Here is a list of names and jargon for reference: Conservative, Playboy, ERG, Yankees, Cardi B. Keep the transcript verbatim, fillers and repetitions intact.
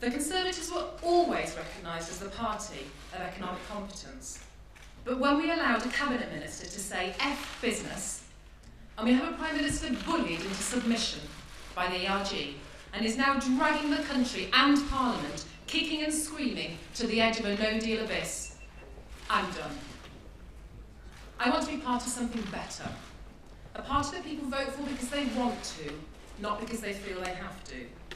The Conservatives were always recognised as the party of economic competence. But when we allowed a cabinet minister to say F business, and we have a prime minister bullied into submission by the E R G, and is now dragging the country and Parliament, kicking and screaming, to the edge of a no-deal abyss, I'm done. I want to be part of something better. A party that people vote for because they want to, not because they feel they have to.